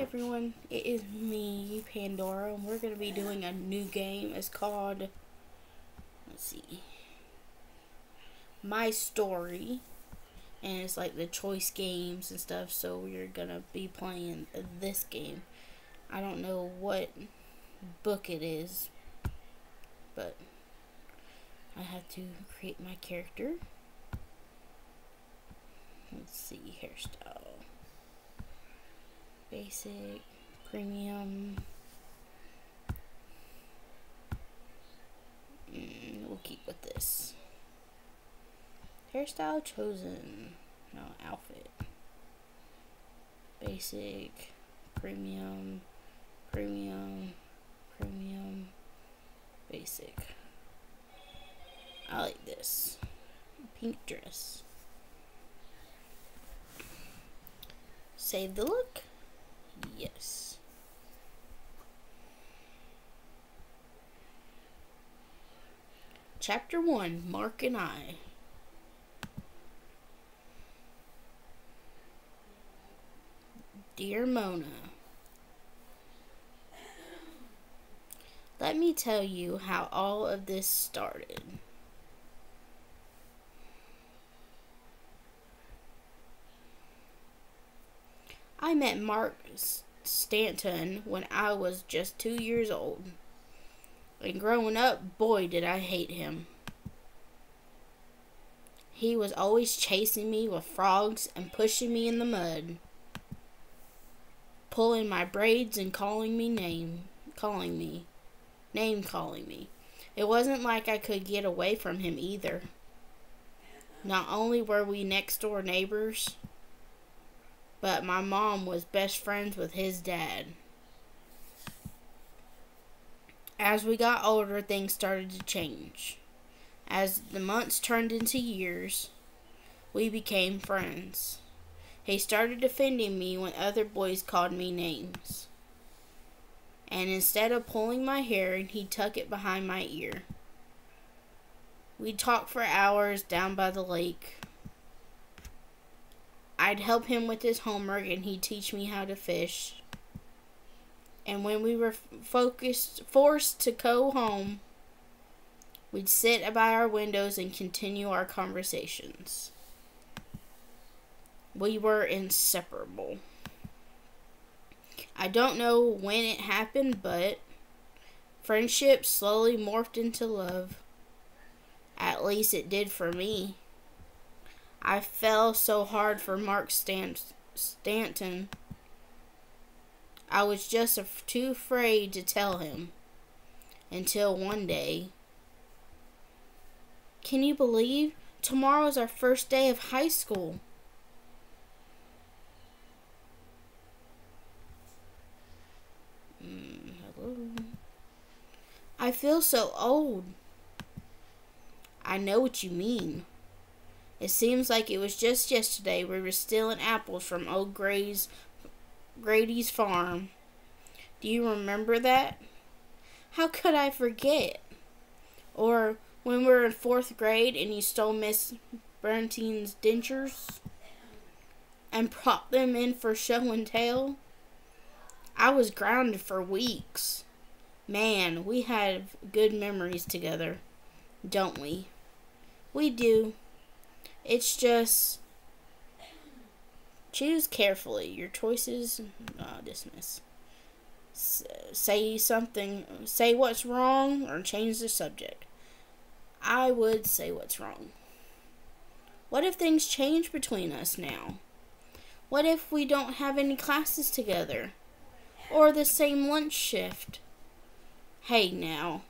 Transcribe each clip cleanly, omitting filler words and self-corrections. Hey everyone, it is me, Pandora, and we're going to be doing a new game. It's called, let's see, My Story, and it's like the choice games and stuff, so we're going to be playing this game. I don't know what book it is, but I have to create my character. Let's see, hairstyle. Basic, premium, we'll keep with this. Hairstyle chosen, no, outfit. Basic, premium, premium, premium, basic. I like this, pink dress. Save the look. Yes. Chapter 1, Mark and I. Dear Mona, let me tell you how all of this started. I met Mark Stanton when I was just 2 years old. And growing up, boy, did I hate him. He was always chasing me with frogs and pushing me in the mud, pulling my braids and name calling me. It wasn't like I could get away from him either. Not only were we next door neighbors, but my mom was best friends with his dad. As we got older, things started to change. As the months turned into years, we became friends. He started defending me when other boys called me names. And instead of pulling my hair, he'd tuck it behind my ear. We'd talk for hours down by the lake. I'd help him with his homework and he'd teach me how to fish. And when we were forced to go home, we'd sit by our windows and continue our conversations. We were inseparable. I don't know when it happened, but friendship slowly morphed into love. At least it did for me. I fell so hard for Mark Stanton. I was just too afraid to tell him. Until one day. Can you believe? Tomorrow's our first day of high school. Hello. I feel so old. I know what you mean. It seems like it was just yesterday we were stealing apples from old Grady's farm. Do you remember that? How could I forget? Or when we were in 4th grade and you stole Miss Bernstein's dentures and brought them in for show and tell? I was grounded for weeks. Man, we have good memories together, don't we? We do. It's just, choose carefully. Your choices, dismiss. Say something, say what's wrong, or change the subject. I would say what's wrong. What if things change between us now? What if we don't have any classes together? Or the same lunch shift? Hey now,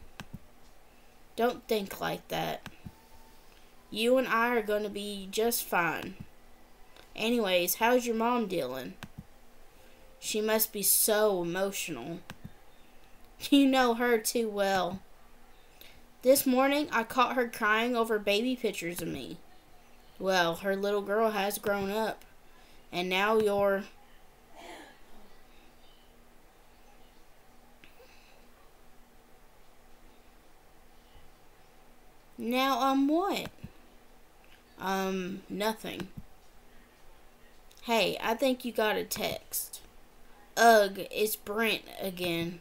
don't think like that. You and I are going to be just fine. Anyways, how's your mom dealing? She must be so emotional. You know her too well. This morning, I caught her crying over baby pictures of me. Well, her little girl has grown up. And now you're... Now I'm what? Nothing. Hey, I think you got a text. Ugh, it's Brent again.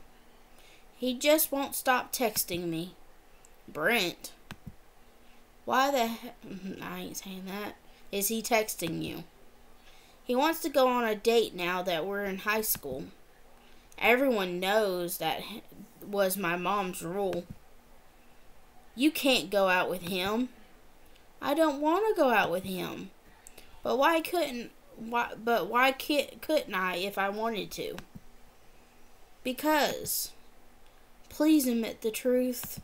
He just won't stop texting me. Brent? Why the heck? I ain't saying that. Is he texting you? He wants to go on a date now that we're in high school. Everyone knows that was my mom's rule. You can't go out with him. I don't want to go out with him. But why couldn't I if I wanted to? Because. Please admit the truth.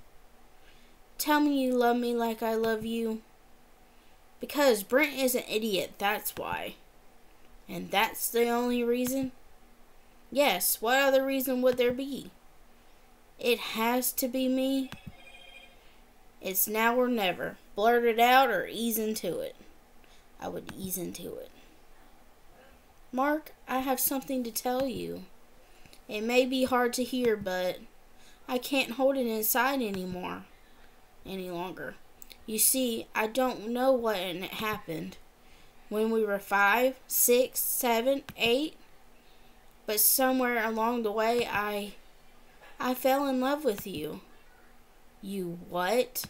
Tell me you love me like I love you. Because Brent is an idiot, that's why. And that's the only reason? Yes, what other reason would there be? It has to be me. It's now or never. Blurt it out or ease into it. I would ease into it. Mark, I have something to tell you. It may be hard to hear, but I can't hold it inside any longer. You see, I don't know what happened when we were 5, 6, 7, 8, but somewhere along the way I fell in love with you. You what?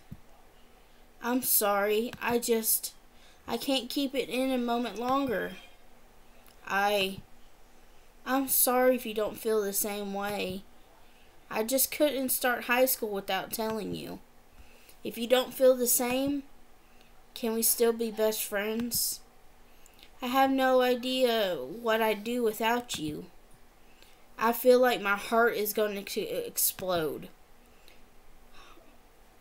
I'm sorry, I can't keep it in a moment longer. I'm sorry if you don't feel the same way. I just couldn't start high school without telling you. If you don't feel the same, can we still be best friends? I have no idea what I'd do without you. I feel like my heart is going to explode.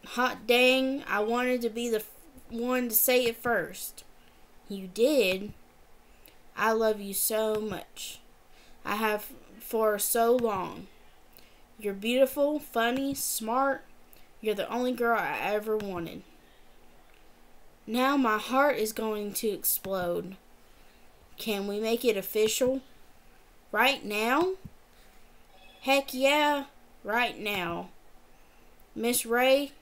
Hot dang, I wanted to be the one to say it first. You did. I love you so much. I have for so long. You're beautiful, funny, smart. You're the only girl I ever wanted. Now my heart is going to explode. Can we make it official? Right now? Heck yeah, right now. Miss Ray,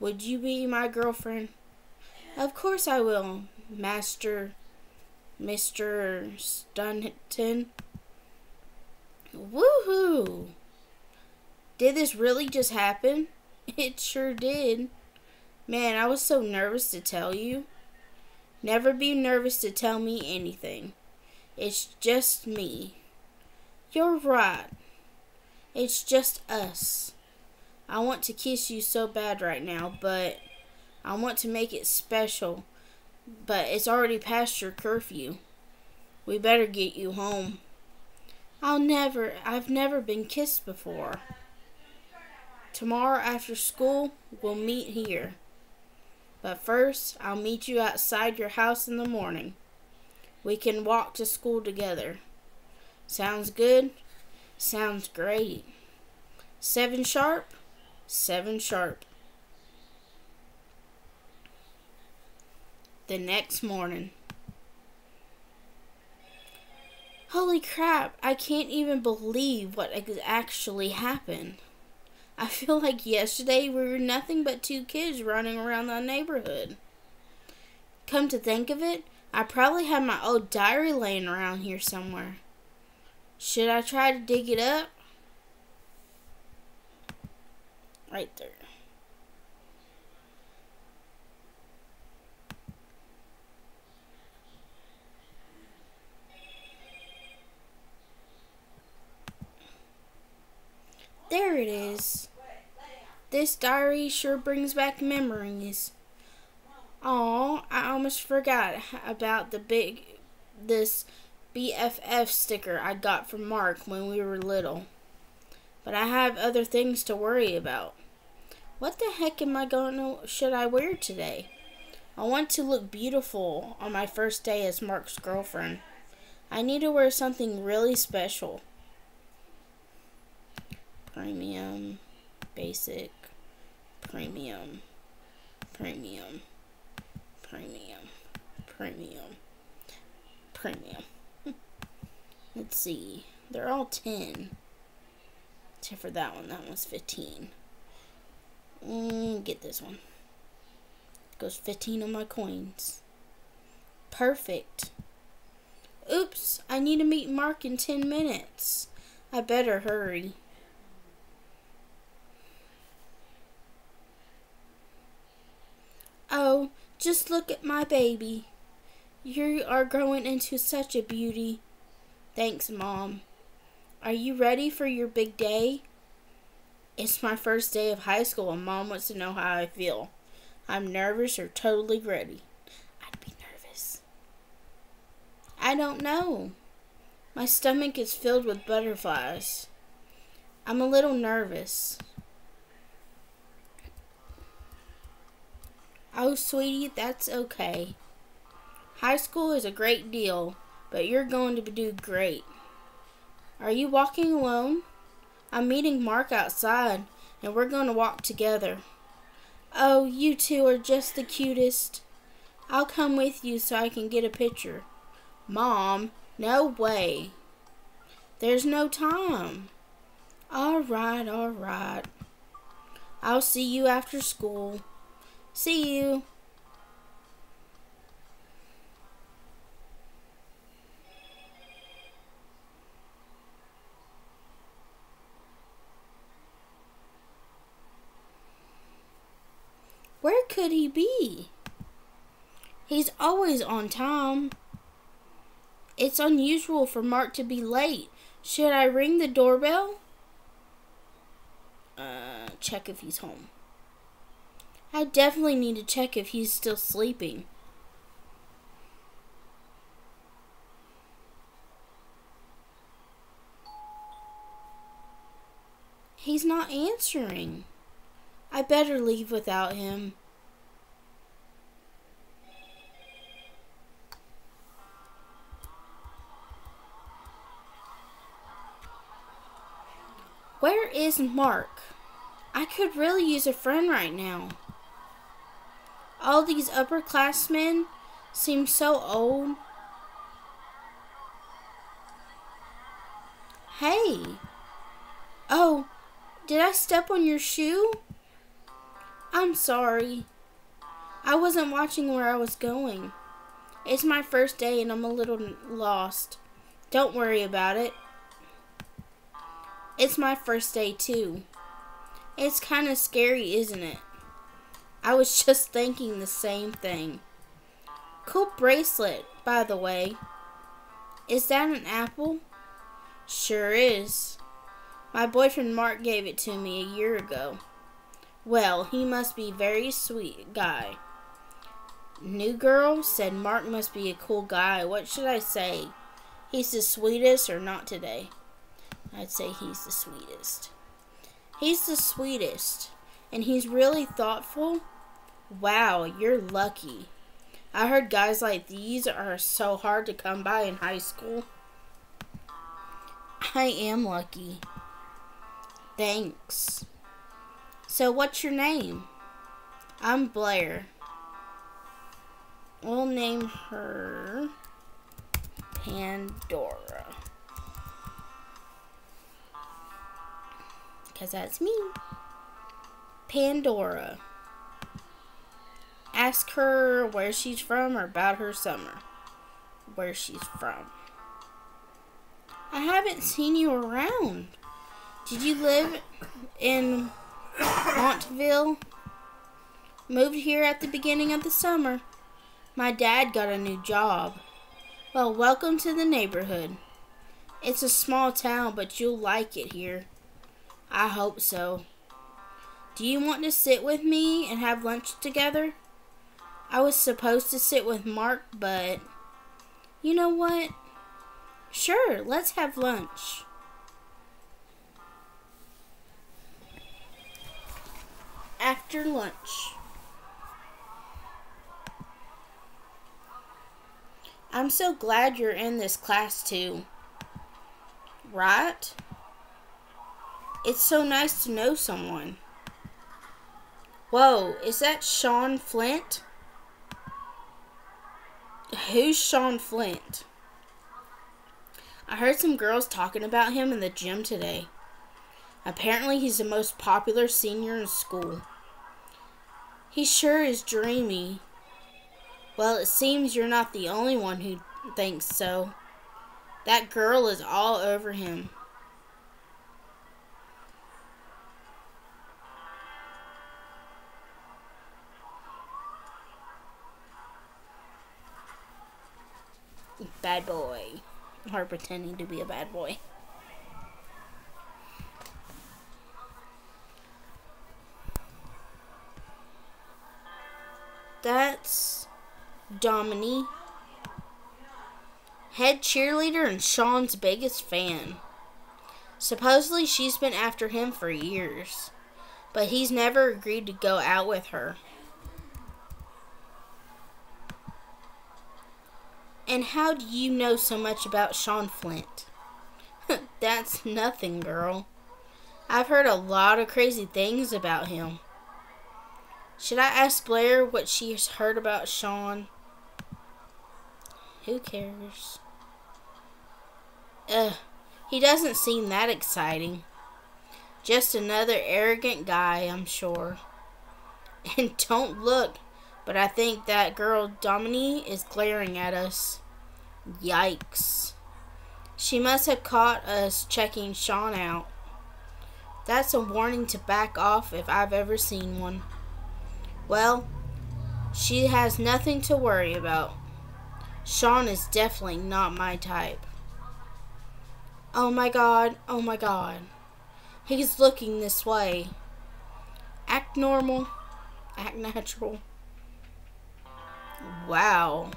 would you be my girlfriend? Of course I will, Mr. Stunton. Woohoo! Did this really just happen? It sure did. Man, I was so nervous to tell you. Never be nervous to tell me anything. It's just me. You're right. It's just us. I want to kiss you so bad right now, but I want to make it special. But it's already past your curfew. We better get you home. I've never been kissed before. Tomorrow after school, we'll meet here. But first, I'll meet you outside your house in the morning. We can walk to school together. Sounds good? Sounds great. 7 sharp? 7 sharp. The next morning. Holy crap, I can't even believe what actually happened. I feel like yesterday we were nothing but 2 kids running around the neighborhood. Come to think of it, I probably have my old diary laying around here somewhere. Should I try to dig it up? Right there. There it is. This diary sure brings back memories. Aw, I almost forgot about this BFF sticker I got from Mark when we were little. But I have other things to worry about. What the heck should I wear today? I want to look beautiful on my first day as Mark's girlfriend. I need to wear something really special. Premium, basic, premium, premium, premium, premium, premium. Let's see. They're all 10. Except for that one. That one's 15. Get this one. Goes 15 on my coins. Perfect. Oops, I need to meet Mark in 10 minutes. I better hurry. Oh, just look at my baby. You are growing into such a beauty. Thanks, Mom. Are you ready for your big day? It's my first day of high school and Mom wants to know how I feel. I'm nervous or totally ready. I'd be nervous. I don't know. My stomach is filled with butterflies. I'm a little nervous. Oh, sweetie, that's okay. High school is a great deal, but you're going to do great. Are you walking alone? I'm meeting Mark outside, and we're going to walk together. Oh, you two are just the cutest. I'll come with you so I can get a picture. Mom, no way. There's no time. All right, all right. I'll see you after school. See you. Where could he be? He's always on time. It's unusual for Mark to be late. Should I ring the doorbell? Check if he's home. I definitely need to check if he's still sleeping. He's not answering. I better leave without him. Where is Mark? I could really use a friend right now. All these upperclassmen seem so old. Hey. Oh, did I step on your shoe? I'm sorry. I wasn't watching where I was going. It's my first day and I'm a little lost. Don't worry about it. It's my first day too. It's kind of scary, isn't it? I was just thinking the same thing. Cool bracelet, by the way. Is that an apple? Sure is. My boyfriend Mark gave it to me a year ago. Well, he must be a very sweet guy. New girl said Mark must be a cool guy. What should I say? He's the sweetest or not today? I'd say he's the sweetest. He's the sweetest. And he's really thoughtful. Wow, you're lucky. I heard guys like these are so hard to come by in high school. I am lucky. Thanks. So what's your name? I'm Blair. We'll name her Pandora. Because that's me. Pandora. Ask her where she's from or about her summer. Where she's from. I haven't seen you around. Did you live in Montville? Moved here at the beginning of the summer. My dad got a new job. Well, welcome to the neighborhood. It's a small town, but you'll like it here. I hope so. Do you want to sit with me and have lunch together? I was supposed to sit with Mark, but you know what? Sure, let's have lunch. After lunch. I'm so glad you're in this class too. Right? It's so nice to know someone. Whoa, is that Sean Flint? Who's Sean Flint? I heard some girls talking about him in the gym today. Apparently he's the most popular senior in school. He sure is dreamy. Well, it seems you're not the only one who thinks so. That girl is all over him. Bad boy. Or pretending to be a bad boy. That's Domini, head cheerleader and Sean's biggest fan. Supposedly she's been after him for years, but he's never agreed to go out with her. And how do you know so much about Sean Flint? That's nothing, girl. I've heard a lot of crazy things about him. Should I ask Blair what she's heard about Sean? Who cares? Ugh, he doesn't seem that exciting. Just another arrogant guy, I'm sure. And don't look, but I think that girl Domini is glaring at us. Yikes. She must have caught us checking Sean out. That's a warning to back off if I've ever seen one. Well, she has nothing to worry about. Sean is definitely not my type. Oh my god, oh my god. He's looking this way. Act normal. Act natural. Wow.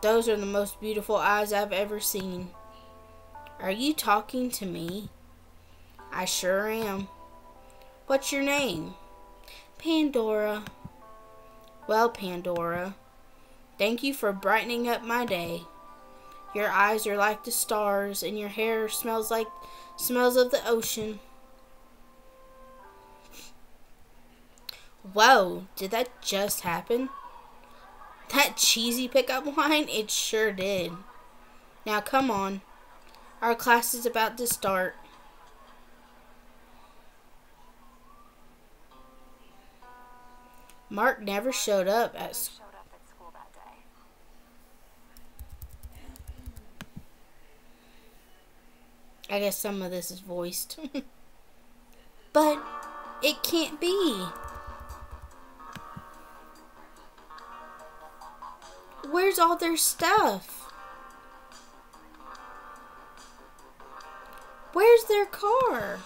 Those are the most beautiful eyes I've ever seen. Are you talking to me? I sure am. What's your name? Pandora. Well, Pandora, thank you for brightening up my day. Your eyes are like the stars, and your hair smells like smells of the ocean. Whoa, did that just happen? That cheesy pickup line? It sure did. Now come on. Our class is about to start. Mark never showed up at school that day. I guess some of this is voiced. But it can't be. Where's all their stuff? Where's their car?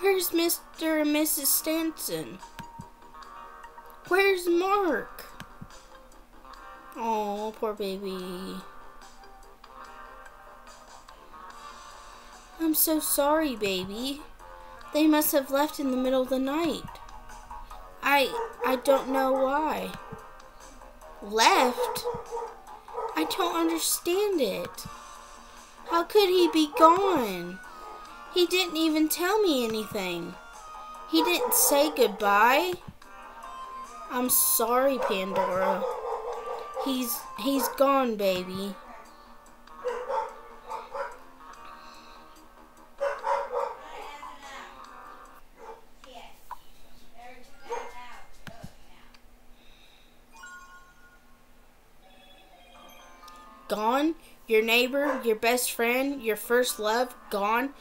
Where's Mr. and Mrs. Stanton? Where's Mark? Oh, poor baby. I'm so sorry, baby. They must have left in the middle of the night. I don't know why. Left? I don't understand it. How could he be gone? He didn't even tell me anything. He didn't say goodbye. I'm sorry, Pandora. He's gone, baby. Gone? Your neighbor, your best friend, your first love, gone?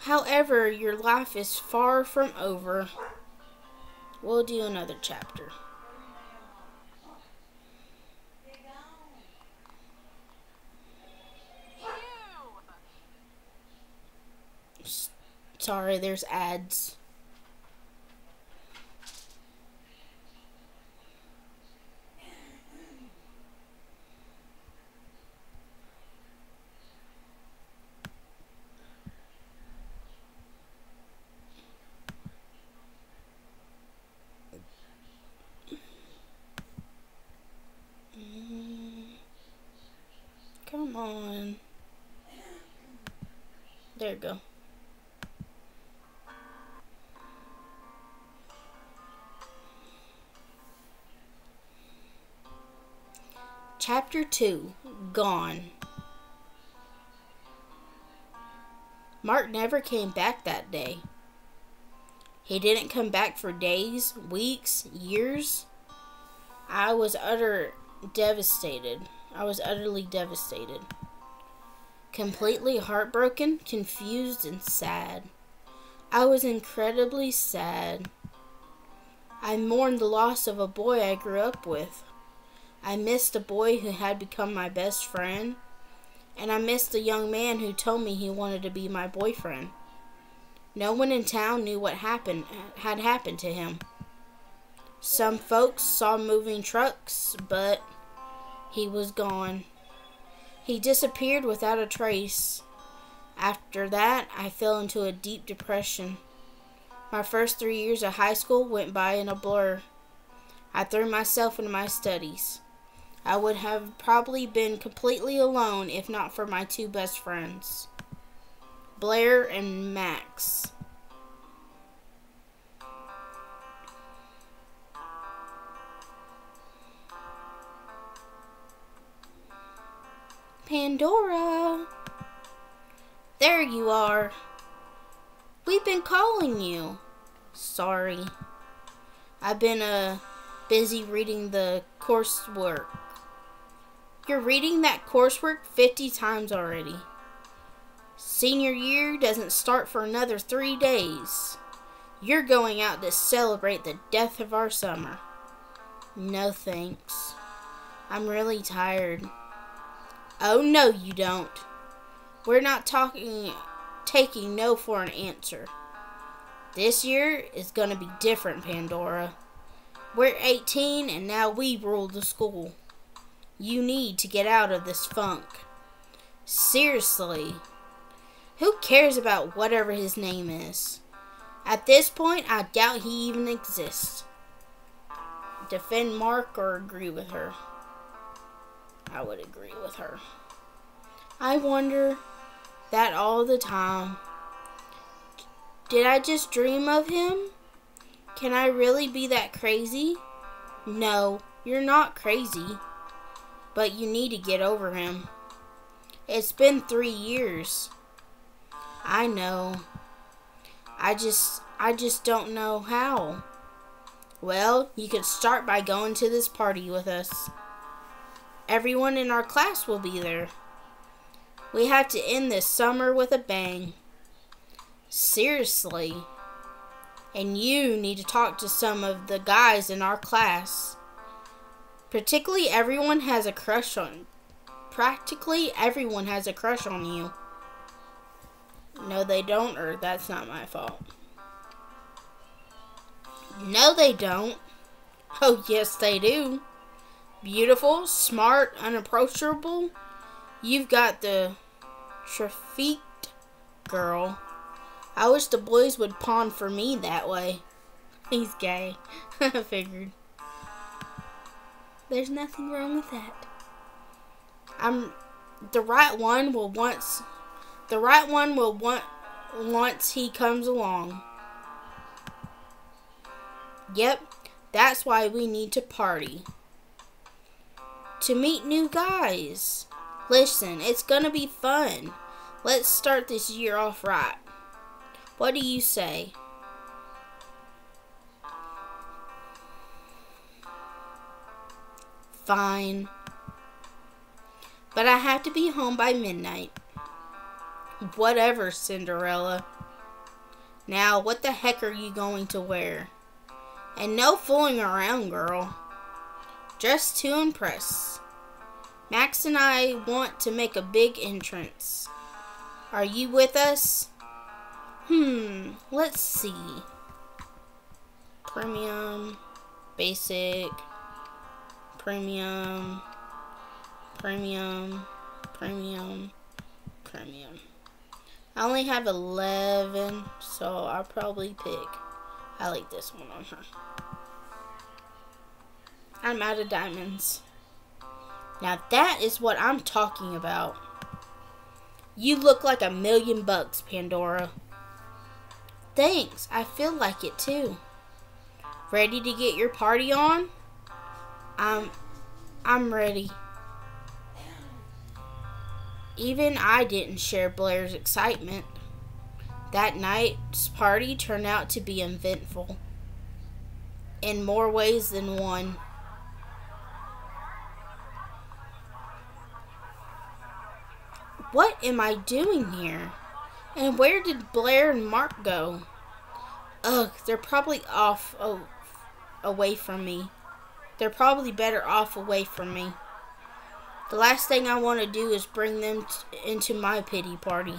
However, your life is far from over. We'll do another chapter. Sorry, there's ads. On. There you go. Chapter 2. Gone. Mark never came back that day. He didn't come back for days, weeks, years. I was utterly devastated. completely heartbroken, confused, and sad. I was incredibly sad. I mourned the loss of a boy I grew up with. I missed a boy who had become my best friend, and I missed a young man who told me he wanted to be my boyfriend. No one in town knew what had happened to him. Some folks saw moving trucks, but he was gone. He disappeared without a trace. After that, I fell into a deep depression. My first 3 years of high school went by in a blur. I threw myself into my studies. I would have probably been completely alone if not for my two best friends, Blair and Max. Pandora! There you are! We've been calling you. Sorry. I've been, busy reading the coursework. You're reading that coursework 50 times already. Senior year doesn't start for another 3 days. You're going out to celebrate the death of our summer. No thanks. I'm really tired. Oh no you don't. We're not taking no for an answer. This year is gonna be different, Pandora. We're 18 and now we rule the school. You need to get out of this funk. Seriously. Who cares about whatever his name is? At this point, I doubt he even exists. Defend Mark or agree with her? I would agree with her. I wonder that all the time. Did I just dream of him? Can I really be that crazy? No, you're not crazy. But you need to get over him. It's been 3 years. I know. I just don't know how. Well, you could start by going to this party with us. Everyone in our class will be there. We have to end this summer with a bang. Seriously. And you need to talk to some of the guys in our class. Particularly everyone has a crush on. Practically everyone has a crush on you. No, they don't, or that's not my fault. No, they don't. Oh, yes, they do. Beautiful, smart, unapproachable. You've got the Trafique girl. I wish the boys would pawn for me that way. He's gay. I figured. There's nothing wrong with that. The right one will once he comes along. Yep, that's why we need to party. To meet new guys. Listen, it's gonna be fun. Let's start this year off right. What do you say? Fine. But I have to be home by midnight. Whatever, Cinderella. Now, what the heck are you going to wear? And no fooling around, girl. Dress to impress. Max and I want to make a big entrance. Are you with us? Let's see. Premium, basic, premium, premium, premium, premium. I only have 11, so I'll probably pick. I like this one on her. I'm out of diamonds. Now that is what I'm talking about. You look like $1,000,000, Pandora. Thanks, I feel like it too. Ready to get your party on? I'm ready. Even I didn't share Blair's excitement. That night's party turned out to be eventful. In more ways than one. What am I doing here? And where did Blair and Mark go? Ugh, they're probably off away from me. They're probably better off away from me. The last thing I want to do is bring them into my pity party.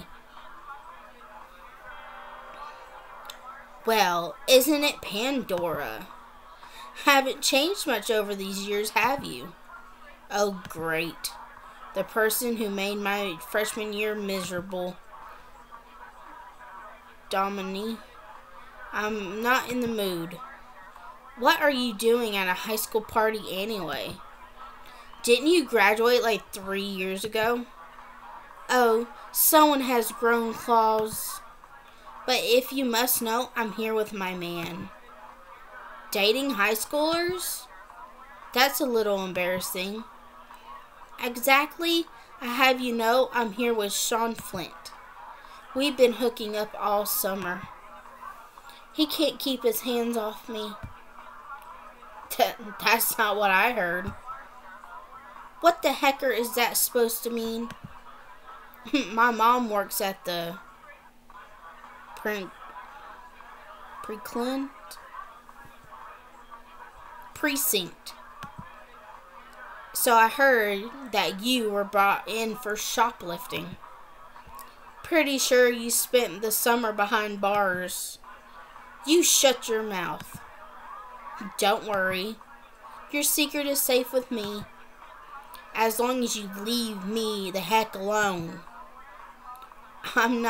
Well, isn't it Pandora? Haven't changed much over these years, have you? Oh, great. The person who made my freshman year miserable. Domini. I'm not in the mood. What are you doing at a high school party anyway? Didn't you graduate like 3 years ago? Oh, someone has grown claws. But if you must know, I'm here with my man. Dating high schoolers? That's a little embarrassing. Exactly. I have you know I'm here with Sean Flint. We've been hooking up all summer. He can't keep his hands off me. That's not what I heard. What the hecker is that supposed to mean? My mom works at the precinct. So I heard that you were brought in for shoplifting. Pretty sure you spent the summer behind bars. You shut your mouth. Don't worry. Your secret is safe with me. As long as you leave me the heck alone. I'm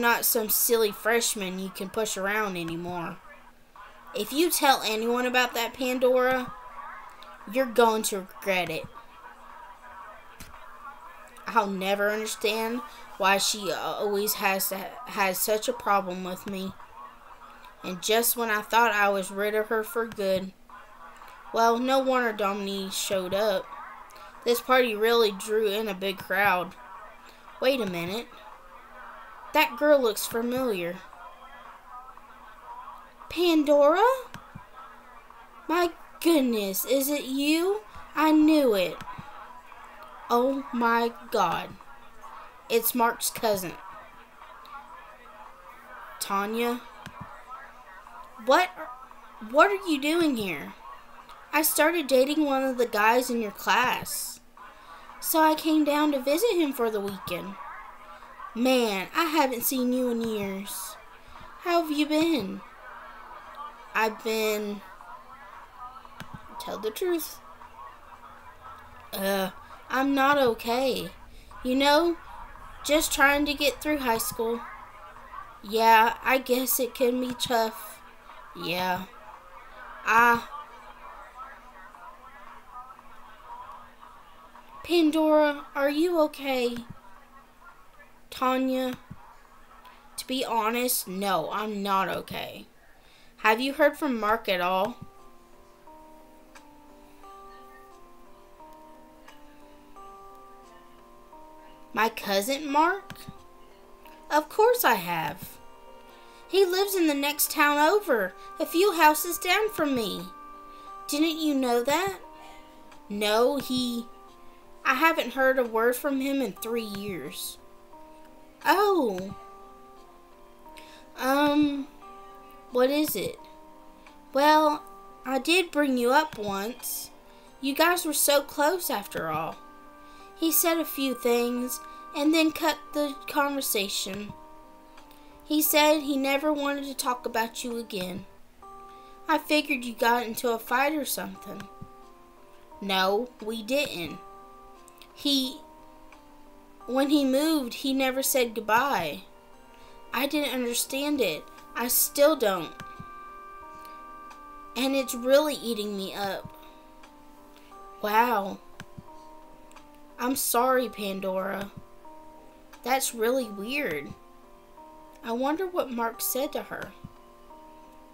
not some silly freshman you can push around anymore. If you tell anyone about that Pandora, you're going to regret it. I'll never understand why she always has such a problem with me. And just when I thought I was rid of her for good. Well, no wonder Domini showed up. This party really drew in a big crowd. Wait a minute. That girl looks familiar. Pandora? My goodness, is it you? I knew it. Oh my God. It's Mark's cousin. Tanya? What are you doing here? I started dating one of the guys in your class. So I came down to visit him for the weekend. Man, I haven't seen you in years. How have you been? I've been... Tell the truth. I'm not okay. You know, just trying to get through high school. Yeah, I guess it can be tough. Yeah. Pandora, are you okay? Tanya, to be honest, no, I'm not okay. Have you heard from Mark at all? My cousin Mark? Of course I have. He lives in the next town over, a few houses down from me. Didn't you know that? No, I haven't heard a word from him in 3 years. Oh. What is it? Well, I did bring you up once. You guys were so close after all. He said a few things and then cut the conversation. He said he never wanted to talk about you again. I figured you got into a fight or something. No, we didn't. When he moved, he never said goodbye. I didn't understand it. I still don't. And it's really eating me up. Wow. I'm sorry, Pandora. That's really weird. I wonder what Mark said to her.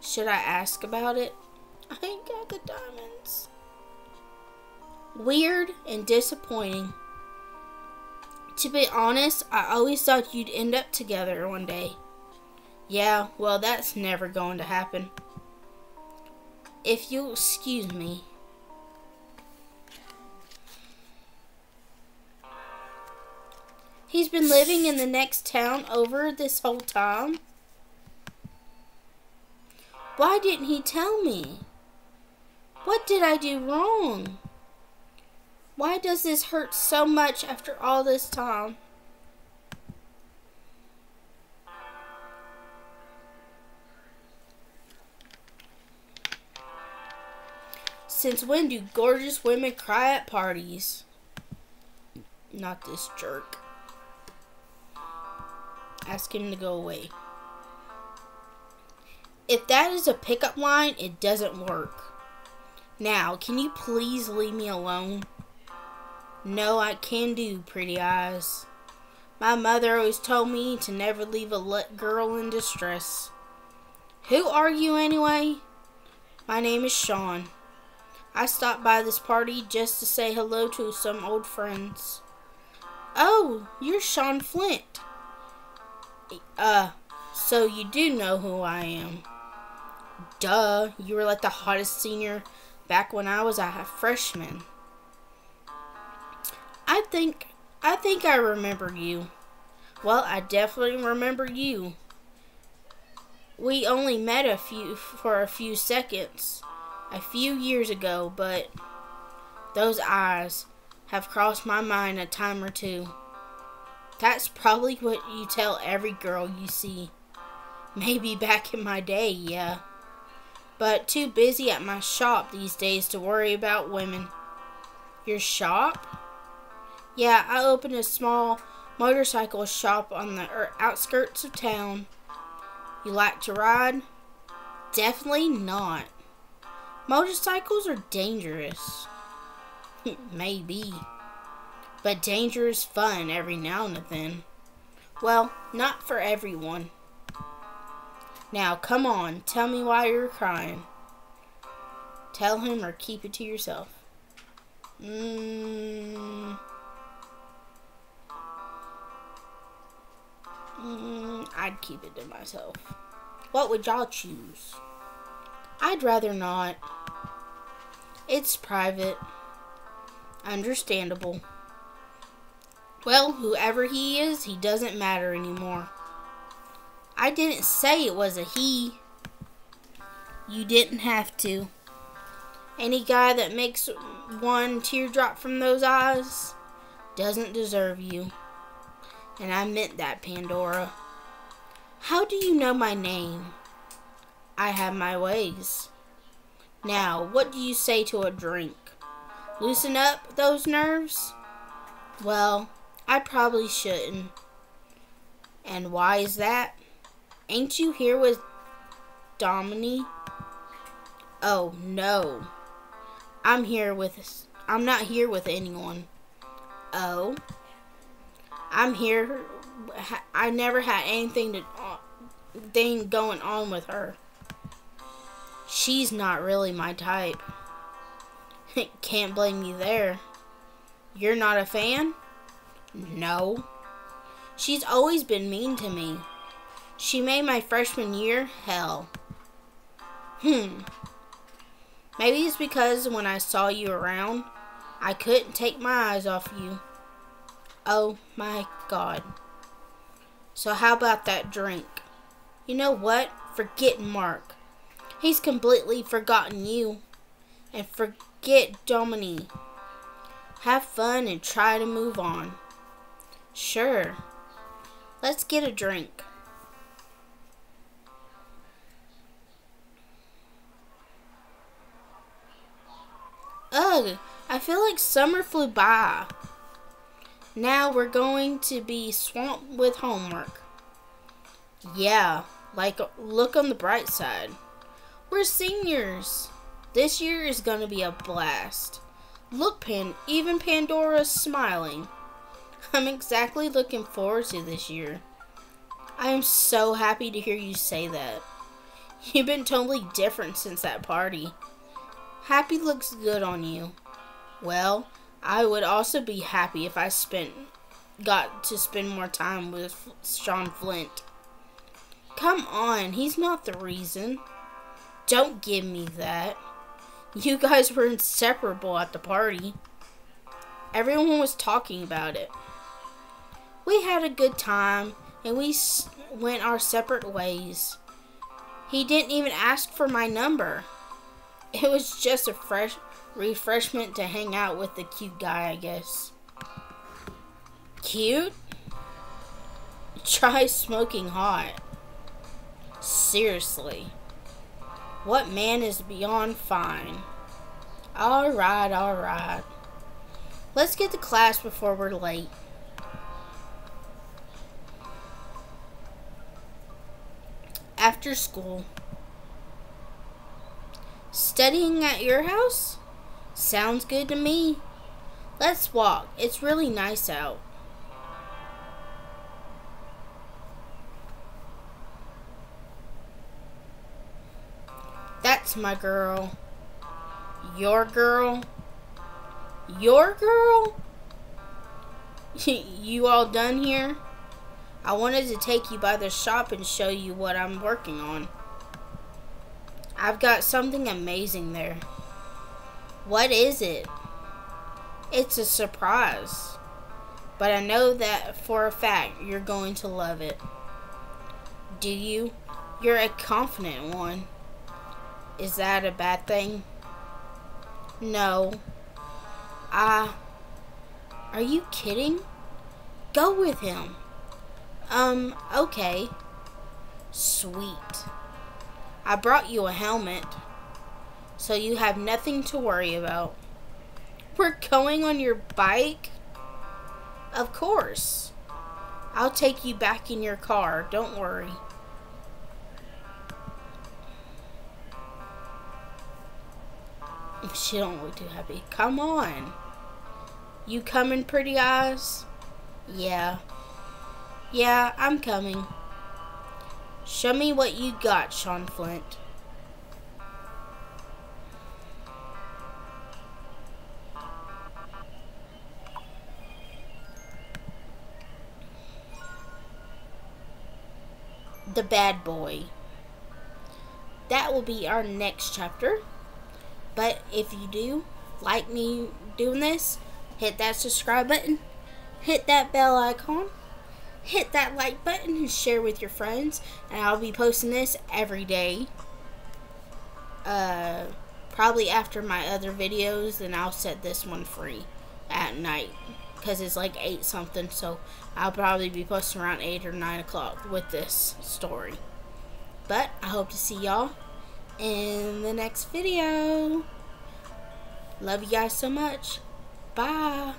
Should I ask about it? I ain't got the diamonds. Weird and disappointing. To be honest, I always thought you'd end up together one day. Yeah, well, that's never going to happen. If you'll excuse me. He's been living in the next town over this whole time. Why didn't he tell me? What did I do wrong? Why does this hurt so much after all this time? Since when do gorgeous women cry at parties? Not this jerk. Ask him to go away. If that is a pickup line, it doesn't work. Now, can you please leave me alone? No, I can do, pretty eyes. My mother always told me to never leave a girl in distress. Who are you anyway? My name is Sean. I stopped by this party just to say hello to some old friends. Oh, you're Sean Flint. So you do know who I am. Duh, you were like the hottest senior back when I was a freshman. I think I remember you. Well, I definitely remember you. We only met for a few seconds. A few years ago, but those eyes have crossed my mind a time or two. That's probably what you tell every girl you see. Maybe back in my day, yeah. But too busy at my shop these days to worry about women. Your shop? Yeah, I opened a small motorcycle shop on the outskirts of town. You like to ride? Definitely not. Motorcycles are dangerous. Maybe. But danger is fun every now and then. Well, not for everyone. Now, come on. Tell me why you're crying. Tell him or keep it to yourself. I'd keep it to myself. What would y'all choose? I'd rather not. It's private. Understandable. Well, whoever he is, he doesn't matter anymore. I didn't say it was a he. You didn't have to. Any guy that makes one teardrop from those eyes doesn't deserve you. And I meant that, Pandora. How do you know my name? I have my ways. Now, what do you say to a drink? Loosen up those nerves? Well, I probably shouldn't. And why is that? Ain't you here with Domini? Oh, no. I'm not here with anyone. Oh? I'm here. I never had anything going on with her. She's not really my type. Can't blame you there. You're not a fan? No. She's always been mean to me. She made my freshman year hell. Maybe it's because when I saw you around, I couldn't take my eyes off you. Oh my God. So how about that drink? You know what? Forget Mark. He's completely forgotten you. And forget Domini. Have fun and try to move on. Sure. Let's get a drink. Ugh, I feel like summer flew by. Now we're going to be swamped with homework. Yeah, like look on the bright side. We're seniors. This year is going to be a blast. Look, even Pandora's smiling. I'm exactly looking forward to this year. I am so happy to hear you say that. You've been totally different since that party. Happy looks good on you. Well, I would also be happy if I got to spend more time with Sean Flint. Come on, he's not the reason. Don't give me that. You guys were inseparable at the party. Everyone was talking about it. We had a good time, and we went our separate ways. He didn't even ask for my number. It was just a fresh refreshment to hang out with the cute guy, I guess. Cute? Try smoking hot. Seriously. What man is beyond fine? Alright, alright. Let's get to class before we're late. After school. Studying at your house? Sounds good to me. Let's walk. It's really nice out. That's my girl. Your girl? Your girl? You all done here? I wanted to take you by the shop and show you what I'm working on. I've got something amazing there. What is it? It's a surprise. But I know that for a fact you're going to love it. Do you? You're a confident one. Is that a bad thing? No. Are you kidding? Go with him. Okay. Sweet. I brought you a helmet, so you have nothing to worry about. We're going on your bike? Of course. I'll take you back in your car, don't worry. She don't look too happy. Come on. You coming, pretty eyes? Yeah. Yeah, I'm coming. Show me what you got, Sean Flint. The bad boy. That will be our next chapter. But if you do like me doing this, hit that subscribe button, hit that bell icon, hit that like button, and share with your friends. And I'll be posting this every day. Probably after my other videos, then I'll set this one free at night, because it's like 8 something, so I'll probably be posting around 8 or 9 o'clock with this story. But I hope to see y'all in the next video. Love you guys so much. Bye.